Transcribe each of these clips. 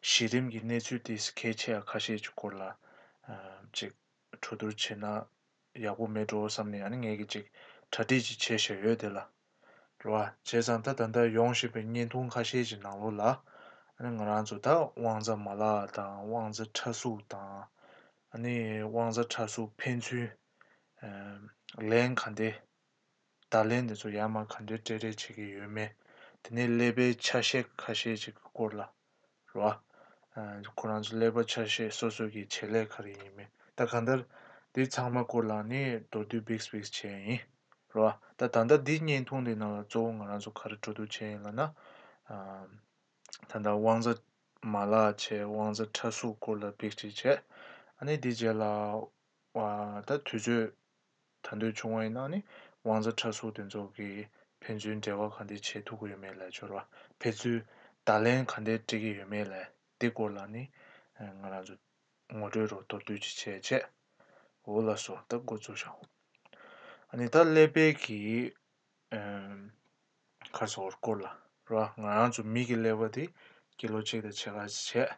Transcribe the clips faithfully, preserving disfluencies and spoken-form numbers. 시림기 내주디스 개체야 가시 죽골라 즉 조들체나 야구매도 삼니 아닌 얘기 즉 자디지 제셔야 되라 로아 제산다 단다 용십에 년통 가시지 나올라 아니 나란조다 왕자 말라다 왕자 차수다 아니 왕자 차수 펜주 랭칸데 달랜데조 야마칸데 데레치기 유메 드네 레베 차식 가시지 골라 로아 고란주 레버 차시 소속이 제일 가리님에 다 간들 네 장마 골라니 도두 빅스빅스 체인 로아 다 단다 디니엔 통되나 좋은 거라서 가르쳐도 체인라나 아 단다 왕자 말라체 왕자 차수 골라 빅치체 아니 디젤라 와다 투주 단도 중앙에나니 왕자 차수 된 저기 편준 대화 간데 제도고 유매라 줘라 배주 달랜 간데 되게 유매라 디골라니 나라주 모르로 또 뒤치체체 올라서 듣고 주셔 아니 다 레베기 음 가서 올 걸라 라 나라주 미기 레버디 길로체데 체가체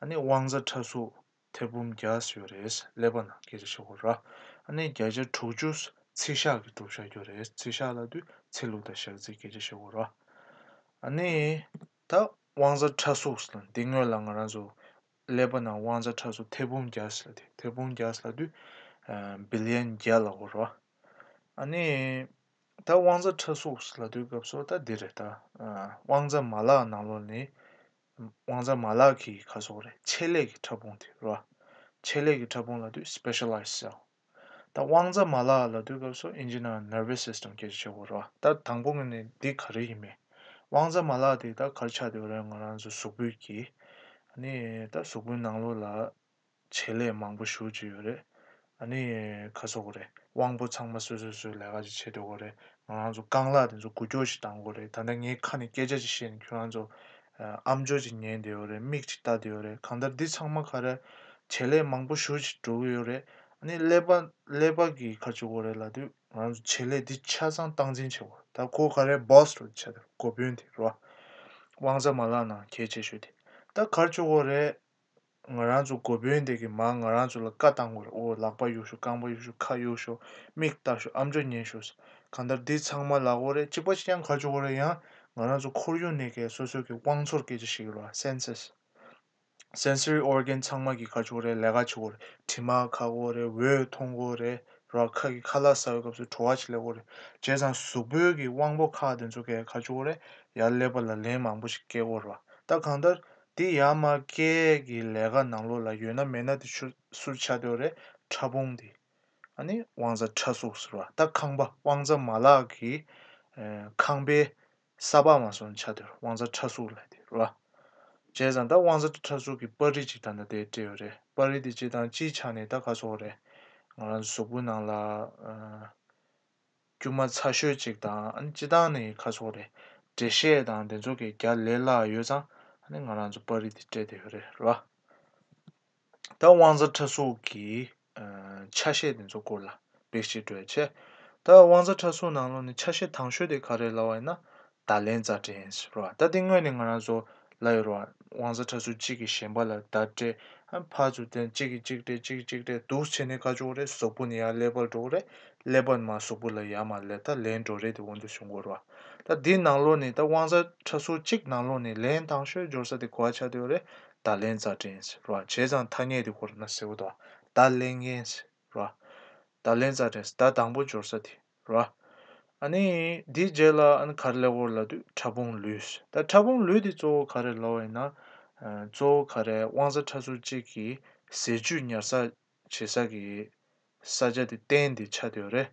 아니 왕자 차수 대붐 야스요레스 레바나 계속으로 아니 야제 조주스 치샤기 도셔요레 치샤라도 첼로다 셔지 계속으로 아니 다 왕자 차수스는 딩얼랑아라조 레바나 왕자 차수 태봄 자슬데 태봄 자슬도 빌리언 갤러로 아니 다 왕자 차수스라도 갑소다 데레다 왕자 말라 나로니 왕자 말라기 가서래 첼레기 차봉데로 첼레기 차봉라도 스페셜라이즈 다 왕자 말라라도 갑소 엔지니어 너버스 시스템 계시고로 다 당봉은 디 가르이메 왕자 말라데다 걸쳐들어는 거는 수부기 아니 다 수분 나로라 제레 망부 쇼지요래 아니 가서 그래 왕부 창마 수수수 내가지 제도 그래 아주 강라든 저 구조시 당고래 단행이 칸이 깨져지신 교환조 암조진년 되어래 믹치다 되어래 간다디 창마 가래 제레 망부 쇼지 도요래 아니 레바 레바기 가지고 그래라도 아주 제레 디차상 당진 최고 다 고가래 버스로 쳐들 고변티로 왕자 말라나 개체슈디 다 갈초고래 나란조 고변되기 망 나란조를 까당고 오 락바 요슈 강바 요슈 카 요슈 믹다슈 암전예슈스 간다 디창마 라고래 집어치냥 갈초고래야 나란조 코리온에게 소속이 왕초르게 지시로 센서스 센서리 오건 창마기 갈초고래 레가초고래 티마카고래 외 통고래 라카기 칼라사요 갑수 좋아지려고래 제산 수부역이 왕복하던 쪽에 가지고래 열레발라 레망부식 깨워라 딱 한들 디야마케기 레가 나로라 유나 메나디 술차되어래 차봉디 아니 왕자 차속스라 딱 강바 왕자 말라기 강베 사바마손 차들 왕자 차속라디라 제산 다 왕자 차속이 버리지단다 되어래 버리지단 지찬에다 가서래 나란 수분나라 규마 차슈직다 안지단에 가서래 제시에다 된쪽에 갤렐라 요자 하는 거란 좀 버리디 되더래 라 다원자 차수기 차시에 된쪽 골라 백시도에체 다원자 차수 나로는 차시 당슈데 가래라와이나 달렌자 댄스 라 다딩거는 거란조 라이로 왕자 차수 지기 셴발라 다제 한 파주된 지기 지기대 지기 지기대 도스체네 가져오래 소분이야 레벌도래 레번마 소불라 야말레타 렌도레도 원도 슝고라 다 디낭로니 다 왕자 차수 직낭로니 렌당슈 조사데 과차되오래 다 렌자진스 라 제잔 타니에디 고르나 세우다 다 렌겐스 라다 렌자진스 다 당보 조사디 라 아니 디젤라 안 카르레월라도 차봉 루스 다 차봉 루디조 카르레로이나 조 가래 왕자 차수지기 세주녀사 제사기 사제디 댄디 차되어래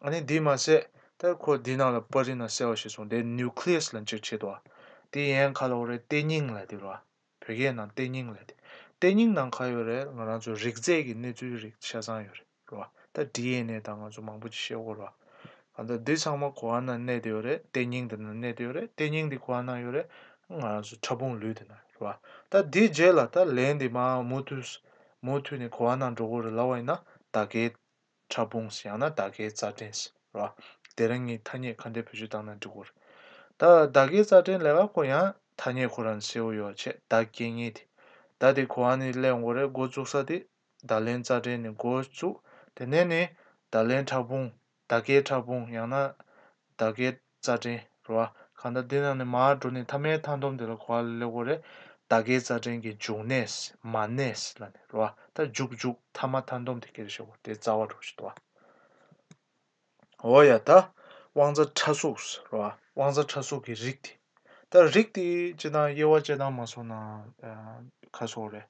아니 디마세 다코 디나라 버리나 세워시송 내 뉴클리어스란 즉체도와 디엔 칼로레 떼닝라디로와 벽에난 떼닝라디 tening nang kayo re ngana jo rigze gi ne ju rig sha sang yo ro ta dna dang jo mang bu chi yo ro anda de sang ma ko an ne de yo re tening de ne de yo re tening di ko an yo re ngana jo chabong lu de na ro ta de je la ta len di ma motus motu ne ko an jo ro la wai na ta ge chabong si ana ta ge za den ro 대량이 탄이 간대 표시당한 두고 다 다기 자든 레가고야 탄이 고란 세우요 제 다깅이 다디 고안이 레옹고레 고죽사디 달렌 자든 고주 대내네 달렌 타봉 다게 타봉 야나 다게 자든 로아 간다데나네 마드니 타메 탄돔데로 고알레고레 다게 자든게 중네스 마네스 라네 로아 다 죽죽 타마 탄돔데게 되시고 대 자와로시도와 오야다 왕자 차수스 로아 왕자 차수기 릭티 다 릭티 지나 예와제다 마소나 가소레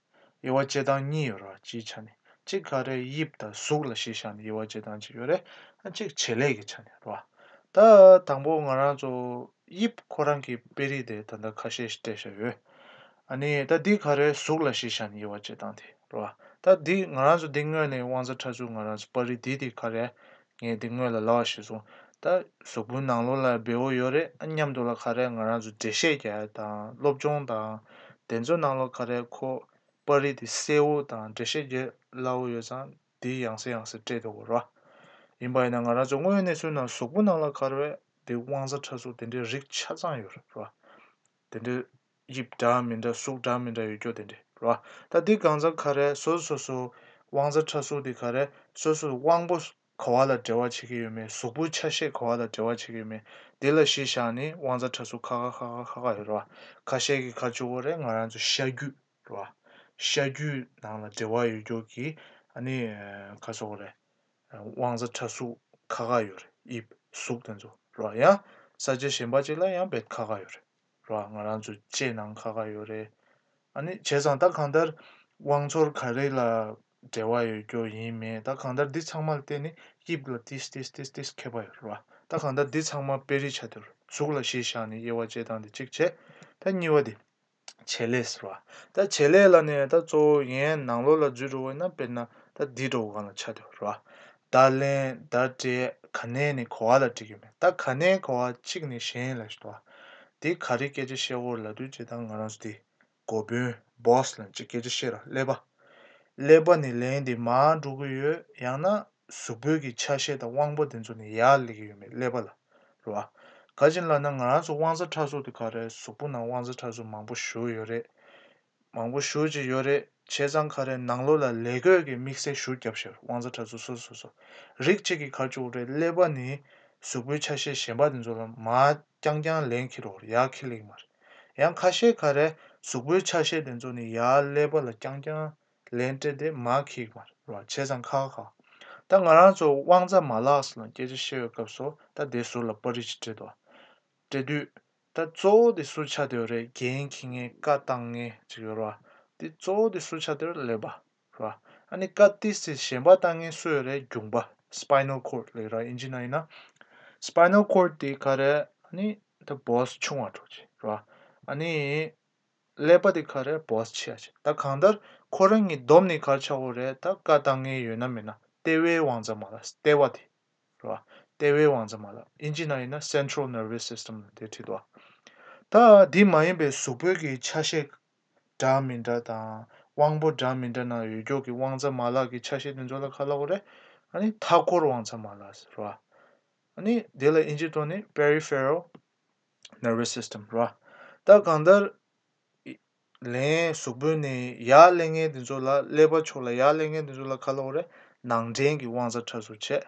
예와제다 니요라 지찬이 지가레 입다 속을 시시한 예와제다 지요레 한직 제레기 찬이 로아 다 당보가나 저입 고랑기 베리데 단다 카시스테셔요 아니 다 디가레 속을 시시한 예와제다데 로아 다디 나라조 딩거네 왕자 차수 나라조 버리디디 가레 예 등을 라시소 다 소분낭로라 배워요레 안냠도라 카레 나라주 제셰게다 롭종다 덴존낭로 카레코 버리디 세오다 제셰게 라오요산 디 양세양세 제도로 인바이나 나라주 오연에서나 소분낭로 카레 대왕자 차수 된데 릭 차장요로 된데 입담인데 속담인데 요조된데 로 다디 강자 카레 소소소 왕자 차수디 카레 소소 왕보 거와라 저와치기음에 수부차시 거와라 저와치기음에 딜러시샤니 왕자 차수 카가카가카가 이러와 가시기 가지고래 나란주 샤규 이러와 샤규 나나 저와 유족이 아니 가서래 왕자 차수 카가요래 입 속된조 이러야 사제 신바질라야 백카가요래 이러와 나란주 제낭 카가요래 아니 제상 딱 한다 왕조 가래라 제와 요교 이메 딱 한다 디 창말 때니 입을 디스디스디스 해봐요 딱 한다 디 창말 베리 차들 죽을 시시하니 예와 제단데 직체 단니와디 첼레스와 다 첼레라네 다 조예 나로라 주로이나 벤나 다 디도가나 차들 달레 다제 가네니 고아다 지금 딱 가네 고아 찍니 셴라스와 디 가리케지 쉐올라도 제단 가나스디 고베 보스는 찍게지 쉐라 레바 레바니 레인디 마두고요 야나 수벽이 차시다 왕보된 존이 야알리기 레발라 로아 가진라는 나라서 왕자 차수도 가래 수분나 왕자 차수 망부 쇼요레 망부 쇼지 요레 제장 가래 낭로라 레거기 믹스 쇼겹셔 왕자 차수 소소소 릭치기 가지고레 레바니 수불 차시 셴바된 존은 마 짱짱 랭키로 야킬링 말 양카시 가래 수불 차시 된 존이 야레발라 짱짱 렌트데 마키마 로 제상 카카 당가라조 왕자 말라스는 계지셔 갑소 다 데솔라 버리치도 데두 다 조디 수차되어레 겐킹의 까땅에 지요라 디 조디 수차되어 레바 라 아니 까티스 셴바땅에 수요레 중바 스파이널 코드 레라 엔지나이나 스파이널 코드 디 카레 아니 더 보스 충아토지 라 아니 레바디 카레 보스 치아지 다 간다 코랑이 돔니 가르쳐오래 딱 가당에 유나메나 대외 왕자 말아 대와디 라 대외 왕자 말아 인지나이나 센트럴 너비스 시스템 데티도아 다 디마임베 수벽이 차시 담인다다 왕보 담인다나 유족이 왕자 말아기 차시는 저라 칼라고래 아니 타코로 왕자 말아스 라 아니 델레 인지도니 페리페럴 너비스 시스템 라다 간다 랭 수분이 야랭에 드졸라 레버초라 야랭에 드졸라 칼로레 낭쟁기 왕자 차수체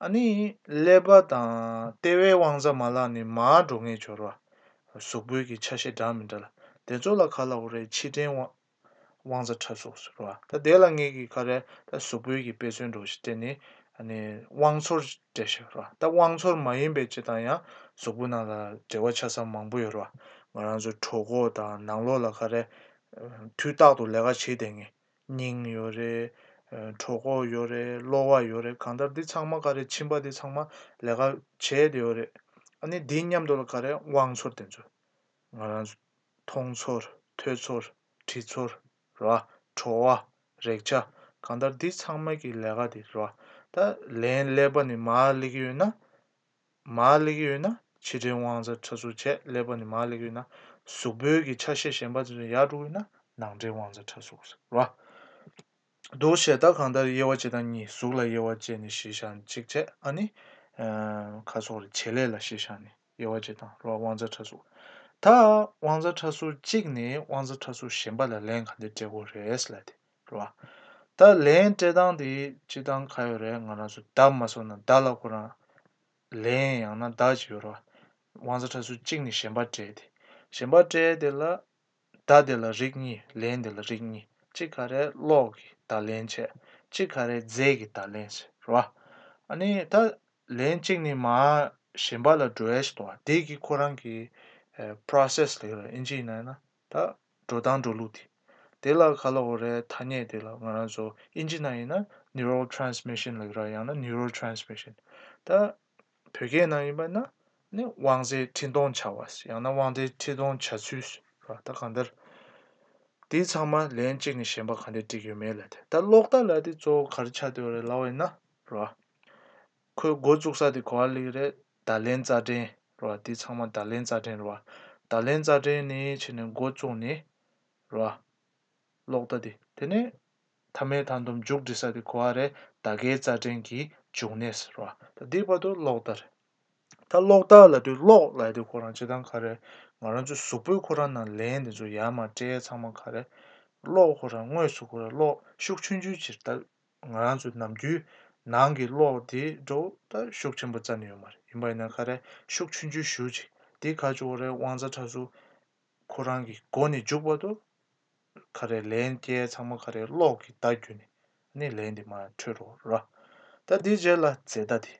아니 레바다 대외 왕자 말라니 마동이 줘라 수부기 차시 담인다 드졸라 칼로레 치된 왕자 차수스라 다 대랑이 가래 다 수부기 배선도시 때니 아니 왕솔 되셔라 다 왕솔 마인 배치다야 수분아가 제와차서 망부여라 말한저 초고다 낭로라 가래 뒤따도 내가 제댕이 닝 요래 초고 요래 로와 요래 간다디 창마 가래 침바디 창마 내가 제대요래 아니 닌냠도 가래 왕소된죠 말한저 통솔 퇴솔 뒤솔 라 좋아 렉자 간다 디 상막이 레가 디로아 다 렌레번이 말리기유나 말리기유나 지정왕자 처수체 레번이 말리기유나 수벽이 차시 셴바지 야루이나 낭제왕자 처수스 라 도시에다 간다 예와지다니 수라 예와지니 시산 직제 아니 가서 제레라 시산이 예와지다 라 왕자 처수 다 왕자 차수 찍니 왕자 차수 신발을 랭한데 제고를 했을라디 그와 다 랭제당디 지당 가요래 나나서 담마서는 달라고나 랭양나 다지요라 왕자 차수 찍니 신발제디 신발제들라 다들라 릭니 랭들라 릭니 찍가래 로기 다 랭체 찍가래 제기 다 랭체 그와 아니 다 랭찍니 마 신발을 드레스도 되기 코랑기 process layer engine나 다 조단 돌루티 데라 칼로레 타니에 데라 나라조 engine나 neural transmission 라야나 neural transmission 다 벽에나 이만나 네 왕제 진동 차와스 야나 왕제 진동 차수스 다 간다 디자마 렌칭이 셴바 간데 디규멜레데 다 록달라디 조 가르차되어 라와이나 그 고죽사디 고알리레 달렌자데 로아 디창만 달렌자든 로아 달렌자든이 지는 고종니 로아 록다디 되네 담에 단돔 죽디사디 고아레 다게자든기 중네스 로아 디바도 록다 다 록다라디 록라디 고란지단 카레 말한주 수불 고란난 렌데 주 야마 제창만 카레 록 고란 뇌수 고라 록 슉춘주 짓다 말한주 남주 난기 로디 조다 슉춘부자니요 말 인바이나 카레 슉춘주 슈지 디 가져오래 왕자 차수 고랑기 고니 죽어도 카레 렌티에 참마 카레 로기 다규니 네 렌디마 트로라 다 디젤라 제다디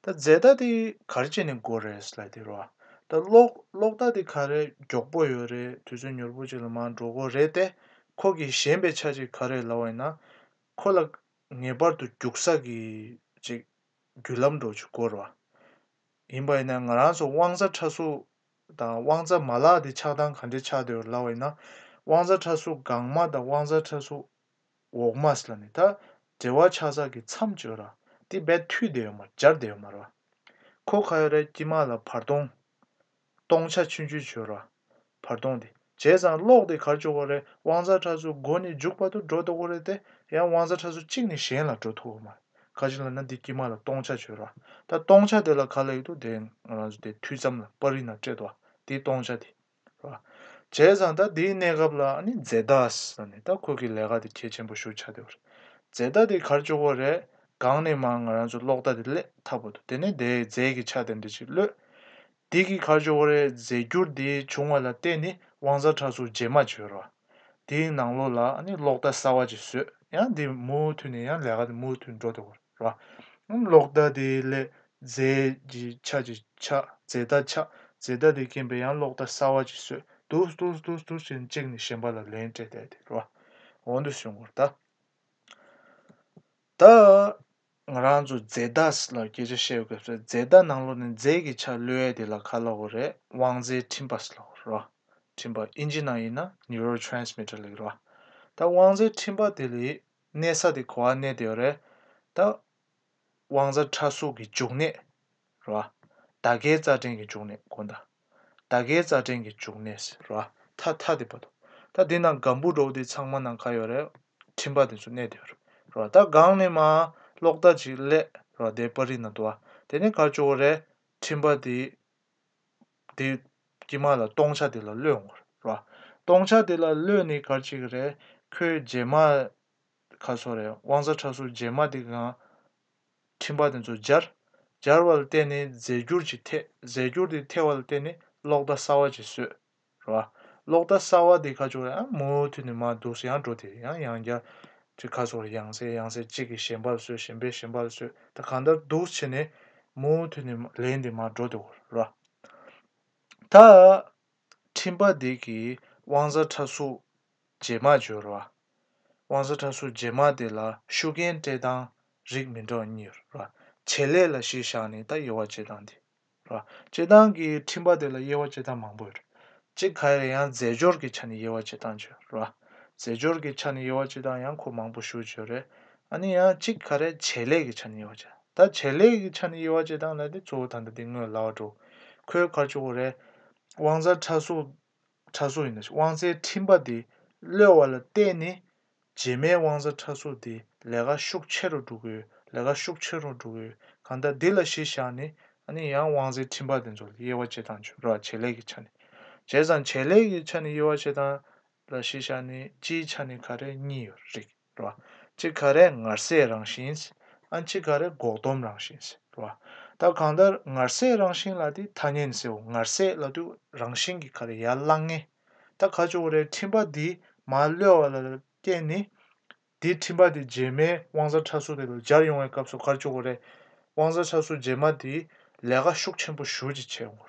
다 제다디 가르치는 고레스라디로아 다 록 록다디 카레 족보요레 두준 열부질만 로고 레데 거기 셴베 차지 카레 라와이나 콜락 네버도 죽사기 즉 귤람도 죽고라 인바이나 나라서 왕자 차수 다 왕자 말라디 차단 간디 차되어 라와이나 왕자 차수 강마다 왕자 차수 오마슬라니다 제와 차자기 참지라 디 배튜되어 말 잘되어 말아 코카열의 지마라 파동 동차 춘주주라 파동디 제자 로드 가르쳐고래 왕자 차수 고니 죽바도 저도고래데 야 왕자 차수 찍니 시엔라 저토마 가지런한 디키마라 동차 주라 다 동차들라 갈래도 된 아주데 튀잠나 버리나 제도와 디 동차디 제자다 디 내가블라 아니 제다스 아니다 거기 내가디 제전부 쇼차되어 제다디 가르쳐고래 강내망 아주 록다들레 타보도 되네 내 제기 차된디지르 디기 가르쳐고래 제규디 중얼라 때니 왕자 차수 제마 주라 디 낭로라 아니 록다 싸워지스 야디 모튼이야 내가 모튼 줘도 그래. 음 록다딜 제지 차지 차 제다차 제다디 캠베양 록다 싸워지스 두두두두신 찍니 셴발라 렌테데 그래. 원두숑 거다. 다 랑주 제다스라 계제 쉐우가 제다 낭로는 제기 차 르에데라 칼라고레 왕제 팀바스라 그래. 팀바 엔지니어나 뉴럴 트랜스미터라 그래. 다 왕자 팀바들이 내사디 고안내되어래 다 왕자 차수기 중네 라 다게자쟁이 중네 건다 다게자쟁이 중네스 라 타타디바도 다 디난 감부로디 창만난 가요래 팀바들 중내되어라 라다 강내마 록다질레 라 데버리나도아 데네 가조래 팀바디 디 기마라 동차들라 려옹거 라 동차들라 려니 같이 그래 그 제마 가서래 왕자 차수 제마디가 팀바든 조절 자르월 때니 제주르지 테 제주르디 태월 때니 록다 사와지스 라 록다 사와디 가져라 모트니마 도시한 조티 양양자 즉 가서래 양세 양세 지기 셴발스 셴베 셴발스 다 간다 도시네 모트니마 렌디마 조도 라다 팀바디기 왕자 차수 제마 주라 왕자 차수 제마데라 슈겐테당 릭민도니라 첼레라 시샤니다 요와체단디 라 제당기 팀바데라 요와체다 망보르 즉 가이레한 제조르기 찬이 요와체단주 라 제조르기 찬이 이어지다 양코 망부슈지래 아니야 직가래 제레기 찬이 이어져 다 제레기 찬이 이어지다 나데 조단데 딩을 라도 그 가지고래 왕자 차수 차수 있는 왕세 팀바디 레월을 때니 제메 왕자 차수디 내가 슉체로 두고 내가 슉체로 두고 간다 딜라시샤니 아니 양 왕세 팀바든 줄 이어지다 줄라 제레기 찬이 제산 제레기 찬이 이어지다 라시샤니 지찬이 가래 니르와 지가래 나세랑신스 안치가래 고돔랑신스 와 다간다 나세랑신라디 타년세오 나세라두 랑신기 가래 야랑에 다 가져오래 팀바디 말려라 깨니 디 팀바디 제메 왕자 차수들 자리용의 값을 가져오래 왕자 차수 제마디 내가 슉첨부 슈지 채용으로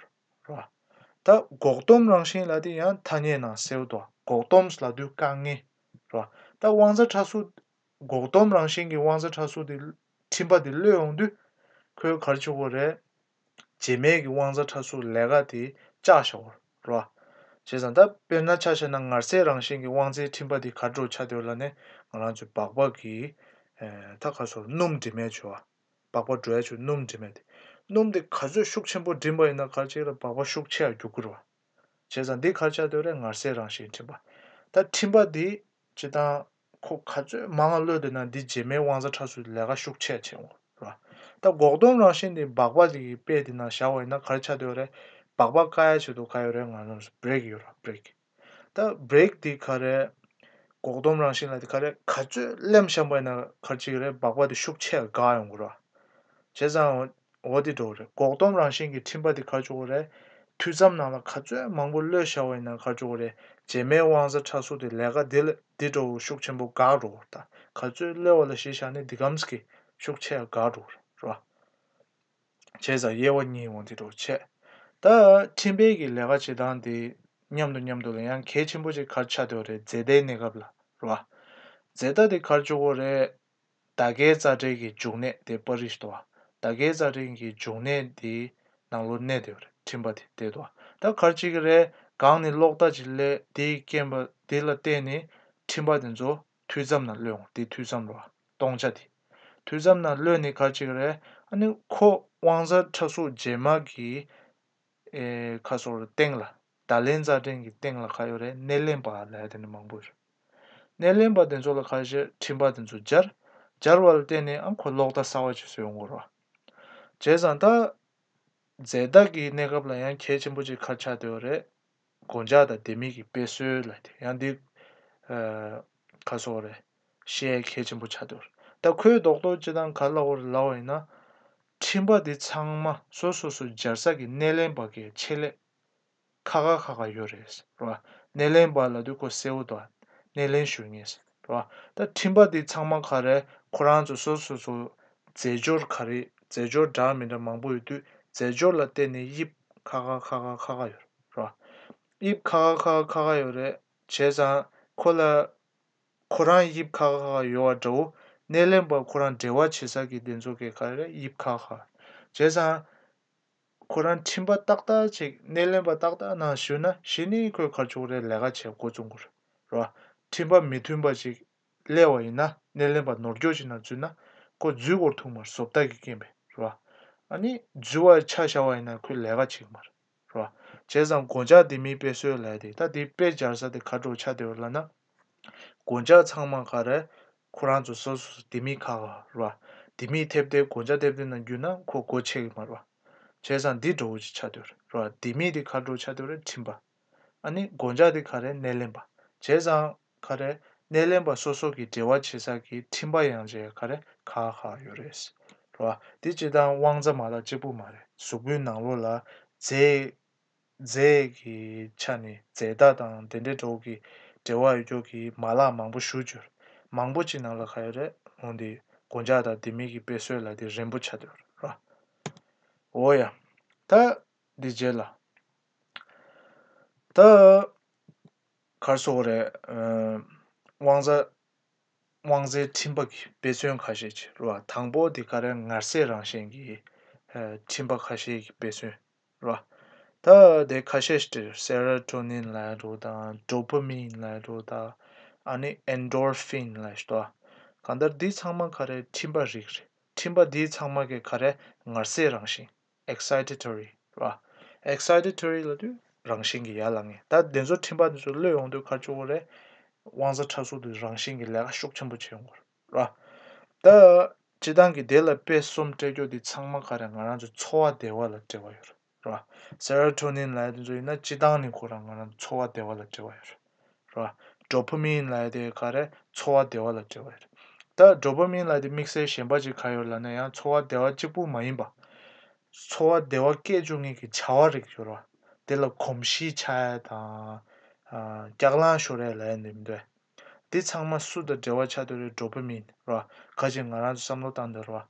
다 고돔랑신라디 양 타년나 세우도 고톰슬라두 강에 와. 다 왕자 차수 고톰랑 신기 왕자 차수디 팀바디 려용두 그 가르치고래 제메기 왕자 차수 레가디 짜셔. 와. 제산다 변나 차셔나 나세랑 신기 왕자 팀바디 가르쳐 차되올라네. 나란주 박박이 에 타카소 놈디메 좋아. 박박 줘야 주 놈디메. 놈디 가주 슉첨보 딤바이나 가르치라 박박 슉체야 죽으러. 제가 네 가르쳐들에 나세랑신 팀바. 다 팀바디 제가 코 가져 망알로드나 네 제메 왕자 차수 내가 슉체 채워. 다 고동랑신이 박바디 빼디나 샤워이나 가르쳐들에 박박가야지도 가요래 나는 브레이크요라 브레이크. 다 브레이크 디카레 고동랑신한테 가래 가져 램샴바이나 가르치래 박바디 슉체 가용으로. 제가 어디도래 고동랑신이 팀바디 가져오래 투잠 나라 가져 망불려 샤워이나 가져오래 제메 왕자 차수들 내가 딜 디도 슉첨부 가로다 가져 레월의 시샤니 디감스키 슉체 가로라 제자 예원이 원디도 체다 팀베기 내가 지단디 냠도 냠도 그냥 개침부지 가차도래 제대네가블라 라 제다디 가져오래 다게자르기 중네 데버리스도와 다게자르기 중네디 나로네데오래 팀바디 때도 다 같이 그래 강니 록다 질레 디 캠바 딜라 때니 팀바든조 투잠날용 디 투잠로 동자디 투잠날려니 같이 그래 아니 코 왕자 차수 제마기 에 가서 땡라 달렌자 땡기 땡라 가요래 넬렘바 라야되는 방법 넬렘바든조로 가지 팀바든조 절 절월 때니 안코 록다 싸워지서 용으로 제산다 제다기 내가 블라양 개침부지 가차되어래 곤자다 데미기 빼스라이트 양디 어 가서래 시에 개침부 차도 다 그 독도 지단 갈라고 나와이나 팀바디 창마 소소소 자사기 넬렘바게 첼레 카가카가 요레스 라 넬렘발라도 고 세우도 넬렘슈니스 라 다 팀바디 창마 가래 코란조 소소소 제조 카리 제조 다음에는 망보이도 제조라 때니 입 가가 가가 가가요. 라. 입 가가 가가 가가요래 제자 콜라 코란 입 가가 가요와도 넬렘바 코란 대화 치사기 된속에 가래 입 가가. 제자 코란 팀바 딱다 제 넬렘바 딱다 나슈나 신이 그 가지고래 내가 제고 중고. 라. 팀바 미튼바지 레와이나 넬렘바 노르조지나 주나 고 주고 통말 섭다기 게임에. 라. 아니 주와 차샤와이나 그 내가 지금 말아. 제상 고자 디미 배수라디. 다 디페 자르사데 가도 차되올라나. 고자 창만 가래 코란주 소스 디미카가. 디미 탭데 고자 탭데는 유나 고 고체기 말아. 제상 디도지 차되올. 라 디미디 가도 차되올 팀바. 아니 고자디 가래 넬렘바. 제상 가래 넬렘바 소소기 대와 치사기 팀바 양제 가래 가하 요레스. 와, 디지단 왕자마다 지부 말해. 수군나로라 제 제기 찬이 제다단 덴데도기 대화유족이 말아 망부 슈줄 망부지 나라 가야래 온디 곤자다 디미기 베스엘라디 렘부차들 와 오야 다 디젤라 다 가르소레 왕자 왕제 팀박이 배수용 가시지. 와 당보 디가랑 나세랑 생기 팀박하시 배수. 와. 다 데카시스 세로토닌 라도다 도파민 라도다 아니 엔도르핀 라스토 간더 디 창마 카레 팀바 릭 팀바 디 창마게 카레 ngarshe rangshi excitatory ra excitatory ladu rangshin gi yalangi ta denzo timba denzo leong de khachore wanza chasu de rangshin gi la shuk chembu chengor ra ta 지단기 델라페 솜테교디 창마가라 나란주 초와 대화를 때와요. 라 세로토닌 라이드나 지단이 고랑은 초와 대화를 때와요. 라 도파민 라이드에 가래 초와 대화를 때와요. 다 도파민 라이드 믹세이션 바지 가요라나야 초와 대화 직부 마인바. 초와 대화 깨중이 그 자화를 줘라. 델라 검시 차다. 아 작란 쇼레라는 님들. 디 창마 수도 대화차들의 도파민 라 가진 나라도 삼로 단더라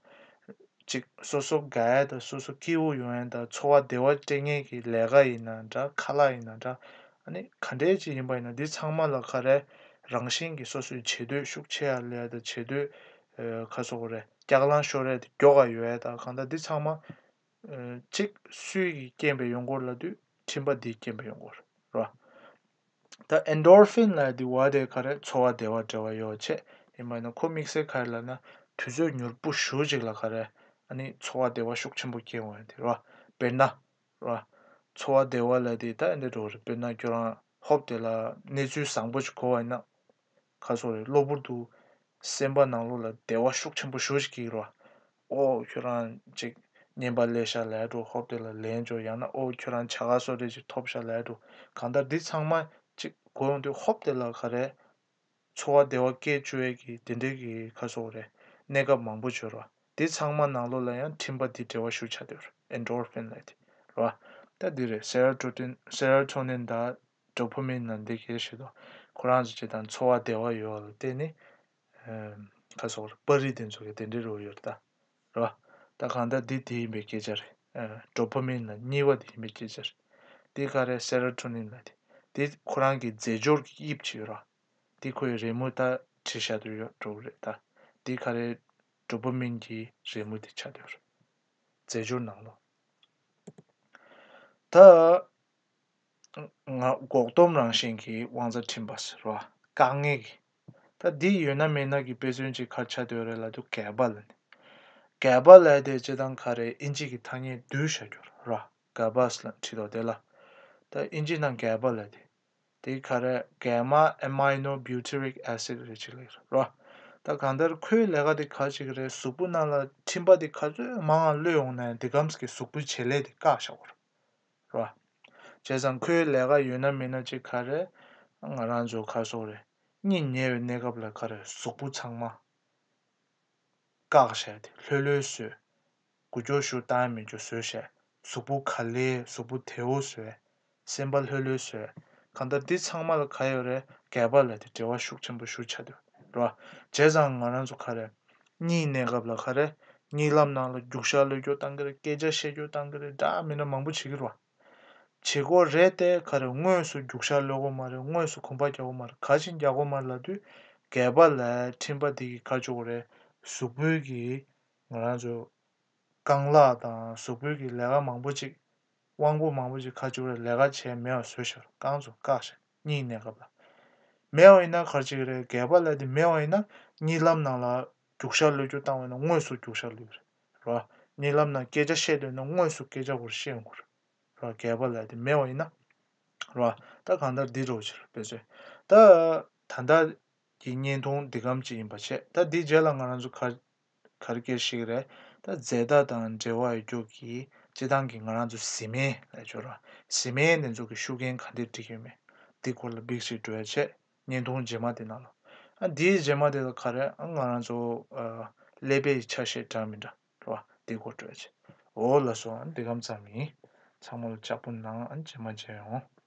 즉 소소 가야다 소소 키우 요한다 초와 대화 땡에 레가 있는다 칼라 있는다 아니 간대지 인바이나 디 창마라 가래 랑신기 소소 제도 숙체할래야다 제도 가서 그래 작란 쇼레 교가 요에다 간다 디 창마 즉 수익이 게임에 연골라도 팀바디 게임에 연골 라 다 엔도르핀 라디 와데 카레 초와 대화 대화 요체 이마는 코믹스 칼라나 투저 뉴르부 쇼직라 카레 아니 초와 대화 숙침부 게임을 들어 벤나 라 초와 대화 라디다 엔도르 벤나 교라 홉텔라 네주 상부지 고아나 가소레 로부르두 셈바낭로라 대화 숙침부 쇼직기로 오 교란 즉 네발레샤라도 홉텔라 렌조 야나 오 교란 차가소레지 톱샤라도 간다 디 창마 고용도 홉델라 가래 초와 대화 깨주에기 딘데기 가서 오래 내가 망부주라 네 창만 나로라야 팀바디 대화 슈차들 엔도르핀 라이트 라 다디레 세로토닌 세로토닌다 도파민 난데 계시도 고란지 재단 초와 대화 요할 때니 음 가서 버리든 속에 딘데로 오였다 라 다간다 디디 메케저 도파민 니와디 메케저 디가레 세로토닌 라이트 디 코랑기 제조르 입치라 디코의 레모다 치샤드요 조르다 디카레 도파민기 레모디 차드요 제조르나로 다 고톰랑 신기 왕자 팀바스라 강이 다디 유나메나기 베즈인지 카차드요라도 개발은 개발에 대해 제단 카레 인지기 당에 두셔줘라 가바슬란 치도데라 다 인지난 개발에 대해 디 카레 게마 아미노 뷰티릭 애시드 리치라 다 간더 크 레가 디 카지 그래 수분나라 팀바디 카즈 망알 려용네 디감스키 수부 첼레디 까샤고 라 제상 크 레가 유나미나지 카레 나란조 카소레 니네 내가 블라 카레 수부 창마 까샤디 르르스 구조슈 다음에 주스셰 수부 칼레 수부 테오스에 심벌 르르스 간다 디 창마를 가열에 개발해 대화 숙청부 수차도 라 제장하는 속하래 니 내가 블락하래 니람나로 육살을 교단그를 깨져시 교단그를 다 미는 망부치기로 지고 레대 가래 응원수 육살려고 말해 응원수 공부하자고 말해 가진 야고 말라도 개발해 팀바디 가족으로 수불기 아주 강라다 수불기 내가 망부치 왕부 망부지 가지고 내가 제 매어 수셔 강조 가시 니 내가 봐 매어이나 가지고 개발라디 매어이나 니람나라 죽살로 주다오는 원수 죽살로 라 니람나 계좌세도는 원수 계좌고 시행고 라 개발라디 매어이나 라 다간다 디로지 그래서 다 단다 인년동 대감지 임바체 다 디젤랑하는주 가르게시그래 다 제다단 제와이 조기 제단기 나란주 심해 라줘라 심해는 저기 슈겐 간디티게메 디콜 빅시 드에체 년동 제마데나로 디 제마데가 가래 안가란조 레베 차시 담이다 와 디고트에체 올라서 안 되감자미 참을 잡은 나 안제마제요